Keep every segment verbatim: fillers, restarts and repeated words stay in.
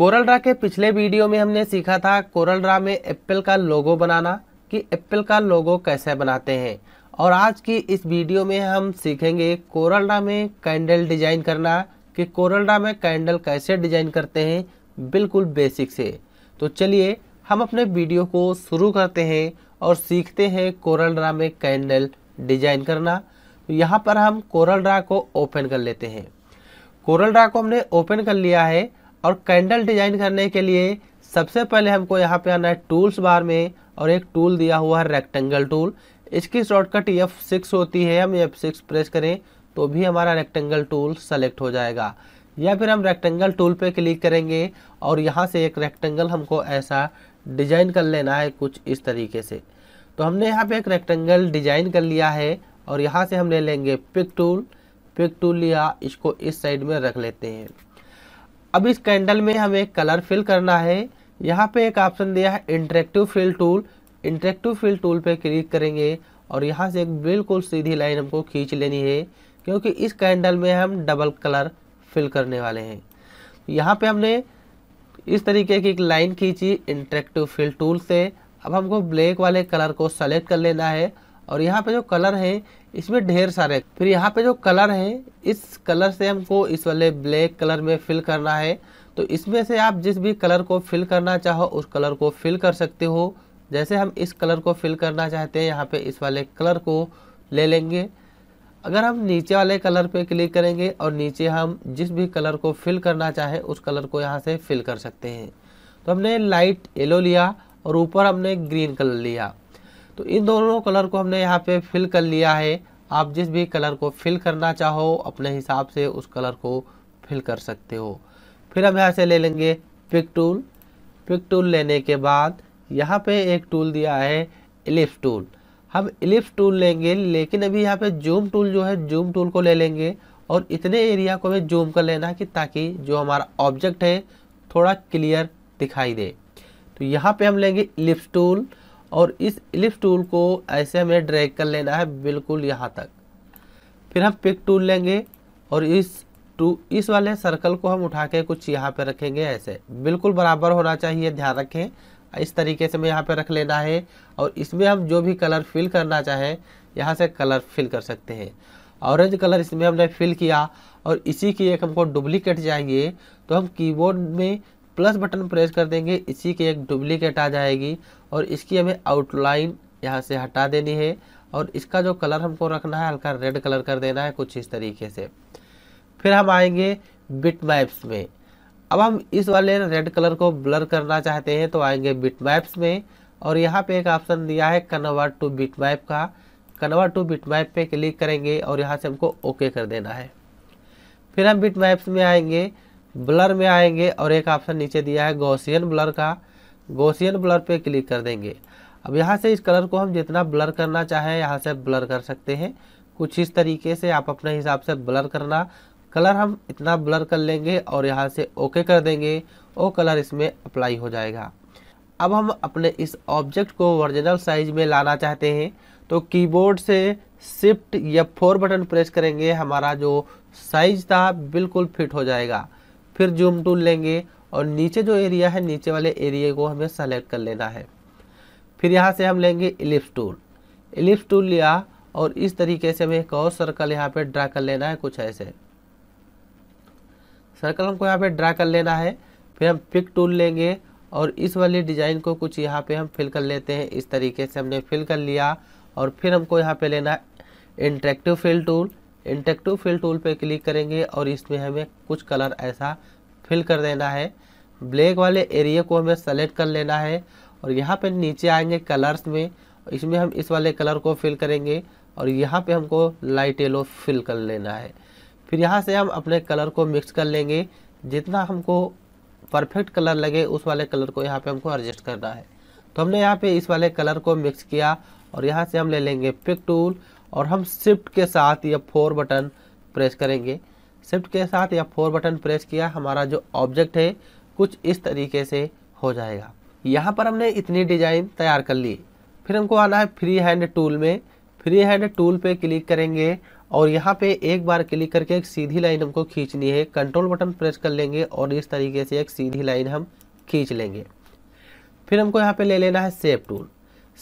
CorelDRAW के पिछले video में हमने सीखा था CorelDRAW में एप्पल का लोगो बनाना, कि एप्पल का लोगो कैसे बनाते हैं। और आज की इस वीडियो में हम सीखेंगे CorelDRAW में कैंडल डिज़ाइन करना, कि CorelDRAW में कैंडल कैसे डिज़ाइन करते हैं, बिल्कुल बेसिक से। तो चलिए हम अपने वीडियो को शुरू करते हैं और सीखते हैं CorelDRAW में कैंडल डिज़ाइन करना। तो यहाँ पर हम CorelDRAW को ओपन कर लेते हैं। CorelDRAW को हमने ओपन कर लिया है और कैंडल डिज़ाइन करने के लिए सबसे पहले हमको यहाँ पे आना है टूल्स बार में, और एक टूल दिया हुआ है रेक्टेंगल टूल। इसकी शॉर्टकट एफ सिक्स होती है। हम एफ सिक्स प्रेस करें तो भी हमारा रेक्टेंगल टूल सेलेक्ट हो जाएगा, या फिर हम रेक्टेंगल टूल पे क्लिक करेंगे और यहाँ से एक रेक्टेंगल हमको ऐसा डिज़ाइन कर लेना है, कुछ इस तरीके से। तो हमने यहाँ पर एक रेक्टेंगल डिज़ाइन कर लिया है और यहाँ से हम ले लेंगे पिक टूल। पिक टूल लिया, इसको इस साइड में रख लेते हैं। अब इस कैंडल में हमें कलर फिल करना है। यहाँ पे एक ऑप्शन दिया है interactive fill tool. Interactive fill tool पे क्लिक करेंगे और यहाँ से एक बिल्कुल सीधी लाइन हमको खींच लेनी है, क्योंकि इस कैंडल में हम डबल कलर फिल करने वाले हैं। यहाँ पे हमने इस तरीके की एक लाइन खींची इंटरेक्टिव फिल टूल से। अब हमको ब्लैक वाले कलर को सेलेक्ट कर लेना है, और यहाँ पे जो कलर है इसमें ढेर सारे, फिर यहाँ पे जो कलर है इस कलर से हमको इस वाले ब्लैक कलर में फिल करना है। तो इसमें से आप जिस भी कलर को फिल करना चाहो उस कलर को फिल कर सकते हो। जैसे हम इस कलर को फिल करना चाहते हैं, यहाँ पे इस वाले कलर को ले लेंगे। अगर हम नीचे वाले कलर पे क्लिक करेंगे और नीचे हम जिस भी कलर को फिल करना चाहें उस कलर को यहाँ से फिल कर सकते हैं। तो हमने लाइट येलो लिया और ऊपर हमने ग्रीन कलर लिया। तो इन दोनों कलर को हमने यहाँ पे फिल कर लिया है। आप जिस भी कलर को फिल करना चाहो अपने हिसाब से उस कलर को फिल कर सकते हो। फिर हम यहाँ से ले लेंगे पिक टूल। पिक टूल लेने के बाद यहाँ पे एक टूल दिया है इलिप्स टूल। हम इलिप्स टूल लेंगे, लेकिन अभी यहाँ पे जूम टूल जो है जूम टूल को ले लेंगे और इतने एरिया को हमें जूम कर लेना, कि ताकि जो हमारा ऑब्जेक्ट है थोड़ा क्लियर दिखाई दे। तो यहाँ पर हम लेंगे इलिप्स टूल और इस इलिप्स टूल को ऐसे हमें ड्रैग कर लेना है बिल्कुल यहाँ तक। फिर हम पिक टूल लेंगे और इस टू इस वाले सर्कल को हम उठा के कुछ यहाँ पे रखेंगे, ऐसे बिल्कुल बराबर होना चाहिए, ध्यान रखें। इस तरीके से हमें यहाँ पे रख लेना है और इसमें हम जो भी कलर फिल करना चाहें यहाँ से कलर फिल कर सकते हैं। ऑरेंज कलर इसमें हमने फिल किया और इसी की एक हमको डुप्लीकेट चाहिए, तो हम कीबोर्ड में प्लस बटन प्रेस कर देंगे, इसी की एक डुप्लीकेट आ जाएगी और इसकी हमें आउटलाइन यहाँ से हटा देनी है और इसका जो कलर हमको रखना है हल्का रेड कलर कर देना है, कुछ इस तरीके से। फिर हम आएंगे बिट मैप्स में। अब हम इस वाले रेड कलर को ब्लर करना चाहते हैं, तो आएंगे बिट मैप्स में और यहाँ पे एक ऑप्शन दिया है कन्वर्ट टू बिट मैप का। कन्वर्ट टू बिट मैप पे क्लिक करेंगे और यहाँ से हमको ओके कर देना है। फिर हम बिट मैप्स में आएंगे, ब्लर में आएंगे और एक ऑप्शन नीचे दिया है गॉसियन ब्लर का। गॉसियन ब्लर पे क्लिक कर देंगे। अब यहाँ से इस कलर को हम जितना ब्लर करना चाहें यहाँ से ब्लर कर सकते हैं, कुछ इस तरीके से। आप अपने हिसाब से ब्लर करना, कलर हम इतना ब्लर कर लेंगे और यहाँ से ओके कर देंगे, वो कलर इसमें अप्लाई हो जाएगा। अब हम अपने इस ऑब्जेक्ट को ओरिजिनल साइज में लाना चाहते हैं, तो कीबोर्ड से शिफ्ट या फोर बटन प्रेस करेंगे, हमारा जो साइज था बिल्कुल फिट हो जाएगा। फिर जूम टूल लेंगे और नीचे जो एरिया है नीचे वाले एरिया को हमें सेलेक्ट कर लेना है। फिर यहाँ से हम लेंगे इलिप्स टूल। इलिप्स टूल लिया और इस तरीके से हमें एक और सर्कल यहाँ पे ड्रा कर लेना है, कुछ ऐसे सर्कल हमको यहाँ पे ड्रा कर लेना है। फिर हम पिक टूल लेंगे और इस वाले डिज़ाइन को कुछ यहाँ पे हम फिल कर लेते हैं, इस तरीके से हमने फिल कर लिया। और फिर हमको यहाँ पे लेना है interactive fill tool. Interactive fill tool पे क्लिक करेंगे और इसमें हमें कुछ कलर ऐसा फिल कर देना है। ब्लैक वाले एरिया को हमें सेलेक्ट कर लेना है और यहाँ पे नीचे आएंगे कलर्स में, इसमें हम इस वाले कलर को फिल करेंगे और यहाँ पे हमको लाइट येलो फिल कर लेना है। फिर यहाँ से हम अपने कलर को मिक्स कर लेंगे, जितना हमको परफेक्ट कलर लगे उस वाले कलर को यहाँ पर हमको एडजस्ट करना है। तो हमने यहाँ पर इस वाले कलर को मिक्स किया और यहाँ से हम ले लेंगे पिक टूल और हम शिफ्ट के साथ या फोर बटन प्रेस करेंगे। शिफ्ट के साथ या फोर बटन प्रेस किया, हमारा जो ऑब्जेक्ट है कुछ इस तरीके से हो जाएगा। यहाँ पर हमने इतनी डिज़ाइन तैयार कर ली। फिर हमको आना है फ्री हैंड टूल में। फ्री हैंड टूल पे क्लिक करेंगे और यहाँ पे एक बार क्लिक करके एक सीधी लाइन हमको खींचनी है। कंट्रोल बटन प्रेस कर लेंगे और इस तरीके से एक सीधी लाइन हम खींच लेंगे। फिर हमको यहाँ पे ले लेना है शेप टूल।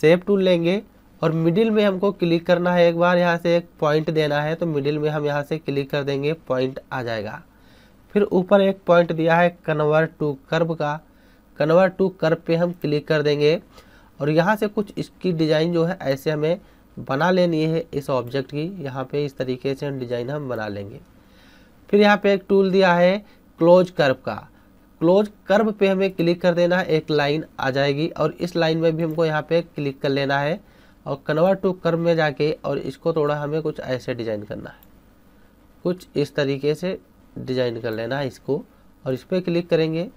शेप टूल लेंगे और मिडिल में हमको क्लिक करना है एक बार, यहाँ से एक पॉइंट देना है। तो मिडिल में हम यहाँ से क्लिक कर देंगे, पॉइंट आ जाएगा। फिर ऊपर एक पॉइंट दिया है कन्वर्ट टू कर्व का, कन्वर्ट टू कर्व पे हम क्लिक कर देंगे और यहाँ से कुछ इसकी डिज़ाइन जो है ऐसे हमें बना लेनी है इस ऑब्जेक्ट की। यहाँ पे इस तरीके से डिज़ाइन हम बना लेंगे। फिर यहाँ पे एक टूल दिया है क्लोज कर्व का, क्लोज कर्व पे हमें क्लिक कर देना है, एक लाइन आ जाएगी और इस लाइन में भी हमको यहाँ पे क्लिक कर लेना है और कन्वर्ट टू कर्व में जाके और इसको थोड़ा हमें कुछ ऐसे डिज़ाइन करना है, कुछ इस तरीके से डिज़ाइन कर लेना है इसको। और इस पर क्लिक करेंगे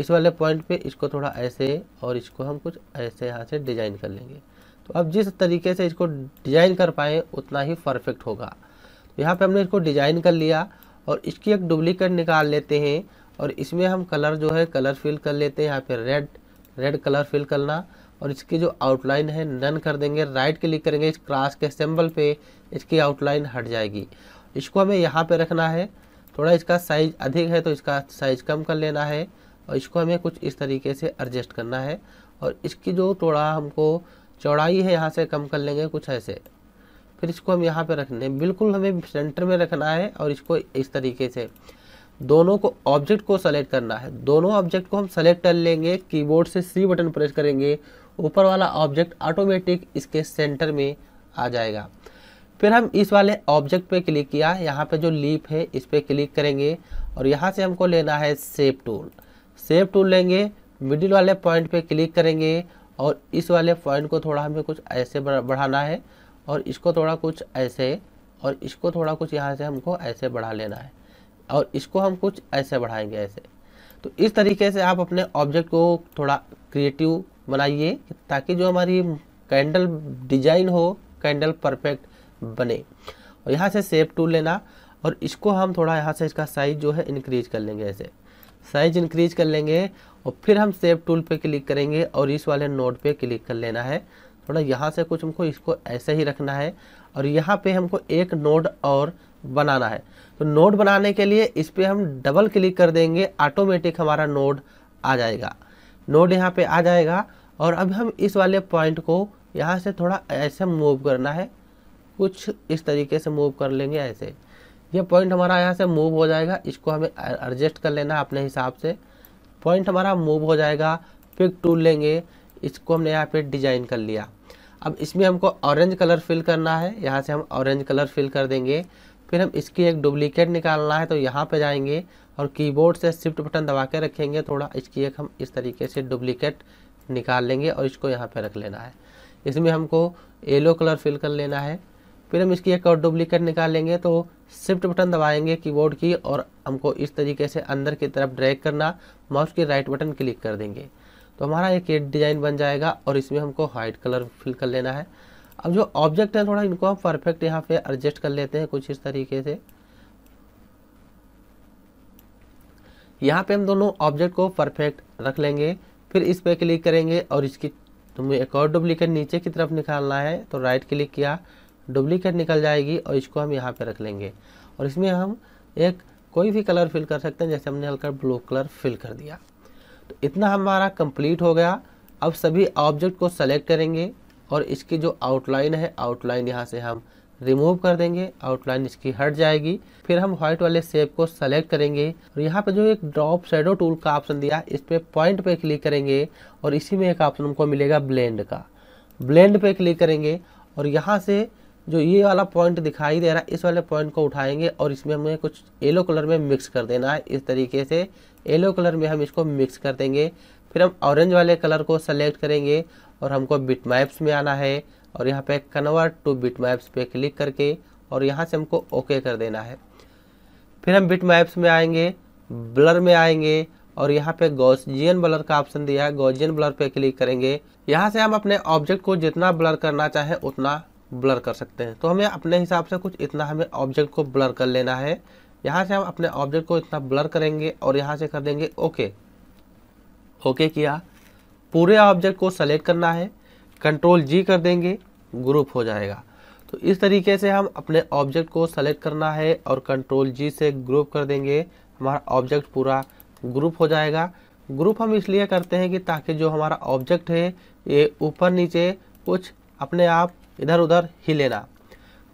इस वाले पॉइंट पे, इसको थोड़ा ऐसे और इसको हम कुछ ऐसे यहाँ से डिज़ाइन कर लेंगे। तो अब जिस तरीके से इसको डिज़ाइन कर पाएँ उतना ही परफेक्ट होगा। तो यहाँ पे हमने इसको डिज़ाइन कर लिया और इसकी एक डुप्लीकेट निकाल लेते हैं और इसमें हम कलर जो है कलर फिल कर लेते हैं। यहाँ पे रेड रेड कलर फिल करना और इसकी जो आउटलाइन है नन कर देंगे। राइट क्लिक करेंगे इस क्रॉस के सिंबल पे, इसकी आउटलाइन हट जाएगी। इसको हमें यहाँ पर रखना है। थोड़ा इसका साइज़ अधिक है तो इसका साइज़ कम कर लेना है और इसको हमें कुछ इस तरीके से एडजस्ट करना है और इसकी जो थोड़ा हमको चौड़ाई है यहाँ से कम कर लेंगे कुछ ऐसे। फिर इसको हम यहाँ पे रखने, बिल्कुल हमें सेंटर में रखना है और इसको इस तरीके से दोनों को ऑब्जेक्ट को सेलेक्ट करना है। दोनों ऑब्जेक्ट को हम सेलेक्ट कर लेंगे, कीबोर्ड से सी बटन प्रेस करेंगे, ऊपर वाला ऑब्जेक्ट ऑटोमेटिक इसके सेंटर में आ जाएगा। फिर हम इस वाले ऑब्जेक्ट पे क्लिक किया, यहाँ पे जो लीफ है इस पर क्लिक करेंगे और यहाँ से हमको लेना है शेप टूल। शेप टूल लेंगे, मिडिल वाले पॉइंट पे क्लिक करेंगे और इस वाले पॉइंट को थोड़ा हमें कुछ ऐसे बढ़ाना है और इसको थोड़ा कुछ ऐसे और इसको थोड़ा कुछ यहाँ से हमको ऐसे बढ़ा लेना है और इसको हम कुछ ऐसे बढ़ाएंगे ऐसे। तो इस तरीके से आप अपने ऑब्जेक्ट को थोड़ा क्रिएटिव बनाइए ताकि जो हमारी कैंडल डिजाइन हो कैंडल परफेक्ट बने। और यहाँ से शेप टूल लेना और इसको हम थोड़ा यहाँ से इसका साइज़ जो है इंक्रीज कर लेंगे, ऐसे साइज इंक्रीज कर लेंगे। और फिर हम शेप टूल पे क्लिक करेंगे और इस वाले नोड पे क्लिक कर लेना है। थोड़ा यहाँ से कुछ हमको इसको ऐसे ही रखना है और यहाँ पे हमको एक नोड और बनाना है। तो नोड बनाने के लिए इस पर हम डबल क्लिक कर देंगे, ऑटोमेटिक हमारा नोड आ जाएगा। नोड यहाँ पे आ जाएगा और अब हम इस वाले पॉइंट को यहाँ से थोड़ा ऐसे मूव करना है, कुछ इस तरीके से मूव कर लेंगे ऐसे। ये पॉइंट हमारा यहाँ से मूव हो जाएगा, इसको हमें एडजस्ट कर लेना अपने हिसाब से। पॉइंट हमारा मूव हो जाएगा। पिक टूल लेंगे, इसको हमने यहाँ पे डिज़ाइन कर लिया। अब इसमें हमको ऑरेंज कलर फिल करना है, यहाँ से हम ऑरेंज कलर फिल कर देंगे। फिर हम इसकी एक डुप्लीकेट निकालना है तो यहाँ पे जाएंगे और कीबोर्ड से शिफ्ट बटन दबा के रखेंगे। थोड़ा इसकी एक हम इस तरीके से डुप्लीकेट निकाल लेंगे और इसको यहाँ पर रख लेना है। इसमें हमको येलो कलर फिल कर लेना है। फिर हम इसकी एक और डुप्लीकेट निकाल लेंगे तो शिफ्ट बटन दबाएंगे कीबोर्ड की और हमको इस तरीके से अंदर की तरफ ड्रैग करना, माउस की राइट बटन क्लिक कर देंगे तो हमारा एक ये डिज़ाइन बन जाएगा। और इसमें हमको व्हाइट कलर फिल कर लेना है। अब जो ऑब्जेक्ट है थोड़ा इनको हम परफेक्ट यहाँ पे एडजस्ट कर लेते हैं कुछ इस तरीके से। यहाँ पे हम दोनों ऑब्जेक्ट को परफेक्ट रख लेंगे। फिर इस पर क्लिक करेंगे और इसकी तुम्हें एक और डुप्लीकेट नीचे की तरफ निकालना है तो राइट क्लिक किया, डुप्लीकेट निकल जाएगी और इसको हम यहाँ पे रख लेंगे। और इसमें हम एक कोई भी कलर फिल कर सकते हैं, जैसे हमने हल्का ब्लू कलर फिल कर दिया। तो इतना हमारा कंप्लीट हो गया। अब सभी ऑब्जेक्ट को सेलेक्ट करेंगे और इसकी जो आउटलाइन है आउटलाइन यहाँ से हम रिमूव कर देंगे, आउटलाइन इसकी हट जाएगी। फिर हम व्हाइट वाले शेप को सेलेक्ट करेंगे और यहाँ पे जो एक ड्रॉप शेडो टूल का ऑप्शन दिया इस पर पॉइंट पे क्लिक करेंगे और इसी में एक ऑप्शन हमको मिलेगा ब्लेंड का। ब्लेंड पे क्लिक करेंगे और यहाँ से जो ये वाला पॉइंट दिखाई दे रहा है इस वाले पॉइंट को उठाएंगे और इसमें हमें कुछ येलो कलर में मिक्स कर देना है। इस तरीके से येलो कलर में हम इसको मिक्स कर देंगे। फिर हम ऑरेंज वाले कलर को सेलेक्ट करेंगे और हमको बिटमैप्स में आना है और यहाँ पे कन्वर्ट टू बिटमैप्स पे क्लिक करके और यहाँ से हमको ओके कर देना है। फिर हम बिटमैप्स में आएंगे, ब्लर में आएंगे और यहाँ पे गॉसियन ब्लर का ऑप्शन दिया है, गॉसियन ब्लर पे क्लिक करेंगे। यहाँ से हम अपने ऑब्जेक्ट को जितना ब्लर करना चाहें उतना ब्लर कर सकते हैं। तो हमें अपने हिसाब से कुछ इतना हमें ऑब्जेक्ट को ब्लर कर लेना है। यहाँ से हम अपने ऑब्जेक्ट को इतना ब्लर करेंगे और यहाँ से कर देंगे ओके। ओके किया, पूरे ऑब्जेक्ट को सेलेक्ट करना है, कंट्रोल जी कर देंगे, ग्रुप हो जाएगा। तो इस तरीके से हम अपने ऑब्जेक्ट को सेलेक्ट करना है और कंट्रोल जी से ग्रुप कर देंगे। हमारा ऑब्जेक्ट पूरा ग्रुप हो जाएगा। ग्रुप हम इसलिए करते हैं कि ताकि जो हमारा ऑब्जेक्ट है ये ऊपर नीचे कुछ अपने आप इधर उधर हिले ना।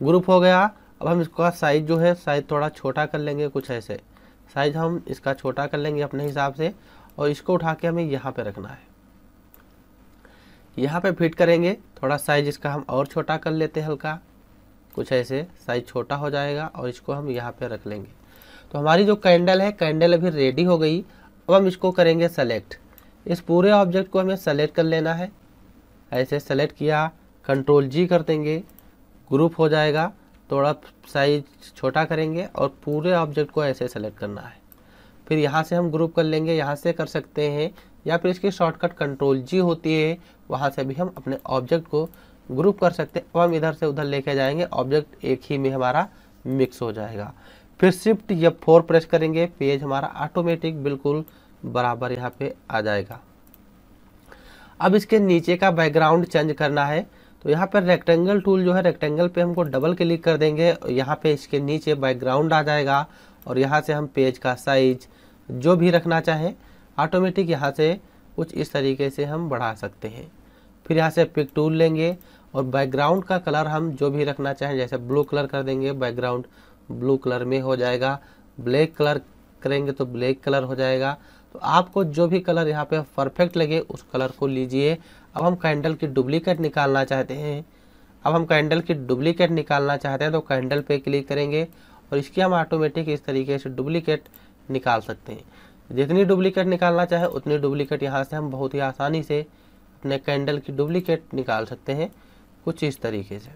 ग्रुप हो गया। अब हम इसका साइज़ जो है साइज़ थोड़ा छोटा कर लेंगे, कुछ ऐसे साइज़ हम इसका छोटा कर लेंगे अपने हिसाब से, और इसको उठा के हमें यहाँ पे रखना है, यहाँ पे फिट करेंगे। थोड़ा साइज़ इसका हम और छोटा कर लेते हैं, हल्का कुछ ऐसे साइज़ छोटा हो जाएगा और इसको हम यहाँ पे रख लेंगे। तो हमारी जो कैंडल है, कैंडल अभी रेडी हो गई। अब हम इसको करेंगे सेलेक्ट। इस पूरे ऑब्जेक्ट को हमें सेलेक्ट कर लेना है। ऐसे सेलेक्ट किया, कंट्रोल जी कर देंगे, ग्रुप हो जाएगा। थोड़ा साइज छोटा करेंगे और पूरे ऑब्जेक्ट को ऐसे सेलेक्ट करना है। फिर यहाँ से हम ग्रुप कर लेंगे, यहाँ से कर सकते हैं, या फिर इसकी शॉर्टकट कंट्रोल जी होती है, वहाँ से भी हम अपने ऑब्जेक्ट को ग्रुप कर सकते हैं। अब हम इधर से उधर लेके जाएंगे, ऑब्जेक्ट एक ही में हमारा मिक्स हो जाएगा। फिर शिफ्ट या फोर प्रेस करेंगे, पेज हमारा ऑटोमेटिक बिल्कुल बराबर यहाँ पे आ जाएगा। अब इसके नीचे का बैकग्राउंड चेंज करना है, तो यहाँ पर रेक्टेंगल टूल जो है, रेक्टेंगल पे हमको डबल क्लिक कर देंगे और यहाँ पे इसके नीचे बैकग्राउंड आ जाएगा। और यहाँ से हम पेज का साइज जो भी रखना चाहें ऑटोमेटिक यहाँ से कुछ इस तरीके से हम बढ़ा सकते हैं। फिर यहाँ से पिक टूल लेंगे और बैकग्राउंड का कलर हम जो भी रखना चाहें, जैसे ब्लू कलर कर देंगे, बैकग्राउंड ब्लू कलर में हो जाएगा। ब्लैक कलर करेंगे तो ब्लैक कलर हो जाएगा। तो आपको जो भी कलर यहाँ पे परफेक्ट लगे उस कलर को लीजिए। अब हम कैंडल की डुप्लीकेट निकालना चाहते हैं अब हम कैंडल की डुप्लीकेट निकालना चाहते हैं तो कैंडल पे क्लिक करेंगे और इसकी हम ऑटोमेटिक इस तरीके से डुप्लीकेट निकाल सकते हैं। जितनी डुप्लीकेट निकालना चाहे उतनी डुप्लीकेट यहाँ से हम बहुत ही आसानी से अपने कैंडल की डुप्लीकेट निकाल सकते हैं, कुछ इस तरीके से।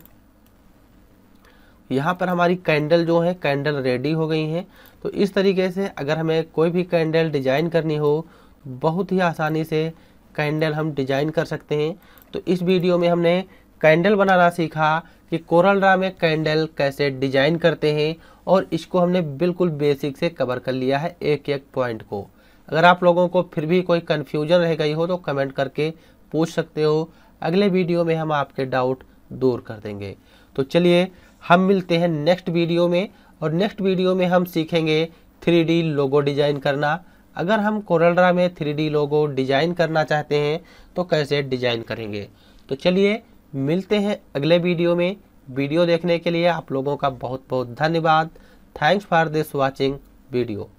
यहाँ पर हमारी कैंडल जो है, कैंडल रेडी हो गई हैं। तो इस तरीके से अगर हमें कोई भी कैंडल डिज़ाइन करनी हो, बहुत ही आसानी से कैंडल हम डिज़ाइन कर सकते हैं। तो इस वीडियो में हमने कैंडल बनाना सीखा कि कोरल ड्रा में कैंडल कैसे डिज़ाइन करते हैं, और इसको हमने बिल्कुल बेसिक से कवर कर लिया है एक एक पॉइंट को। अगर आप लोगों को फिर भी कोई कन्फ्यूजन रह गई हो तो कमेंट करके पूछ सकते हो, अगले वीडियो में हम आपके डाउट दूर कर देंगे। तो चलिए हम मिलते हैं नेक्स्ट वीडियो में, और नेक्स्ट वीडियो में हम सीखेंगे थ्री डी लोगो डिज़ाइन करना। अगर हम कोरलड्रा में थ्री डी लोगो डिज़ाइन करना चाहते हैं तो कैसे डिज़ाइन करेंगे। तो चलिए मिलते हैं अगले वीडियो में। वीडियो देखने के लिए आप लोगों का बहुत बहुत धन्यवाद। Thanks for this watching video.